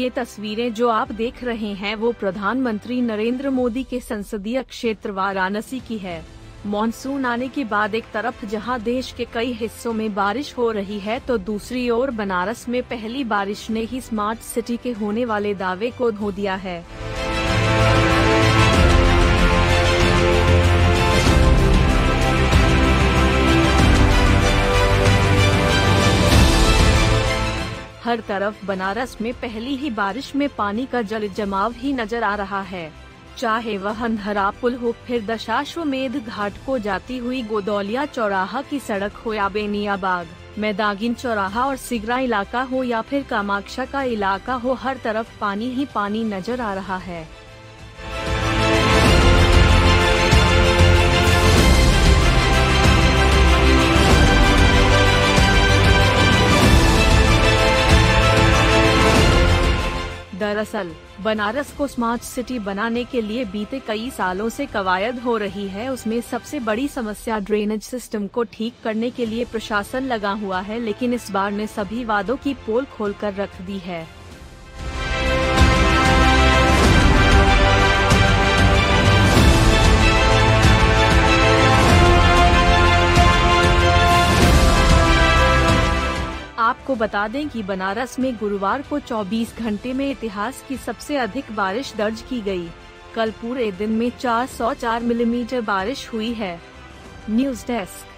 ये तस्वीरें जो आप देख रहे हैं वो प्रधानमंत्री नरेंद्र मोदी के संसदीय क्षेत्र वाराणसी की है। मॉनसून आने के बाद एक तरफ जहां देश के कई हिस्सों में बारिश हो रही है तो दूसरी ओर बनारस में पहली बारिश ने ही स्मार्ट सिटी के होने वाले दावे को धो दिया है। हर तरफ बनारस में पहली ही बारिश में पानी का जल जमाव ही नजर आ रहा है, चाहे वह अंधरा पुल हो, फिर दशाश्व मेध घाट को जाती हुई गोदौलिया चौराहा की सड़क हो या बेनिया बाग, मैदागिन चौराहा और सिगरा इलाका हो या फिर कामाक्षा का इलाका हो, हर तरफ पानी ही पानी नजर आ रहा है। दरअसल बनारस को स्मार्ट सिटी बनाने के लिए बीते कई सालों से कवायद हो रही है, उसमें सबसे बड़ी समस्या ड्रेनेज सिस्टम को ठीक करने के लिए प्रशासन लगा हुआ है, लेकिन इस बार ने सभी वादों की पोल खोलकर रख दी है। आपको बता दें कि बनारस में गुरुवार को 24 घंटे में इतिहास की सबसे अधिक बारिश दर्ज की गई। कल पूरे दिन में 404 मिलीमीटर बारिश हुई है। News desk.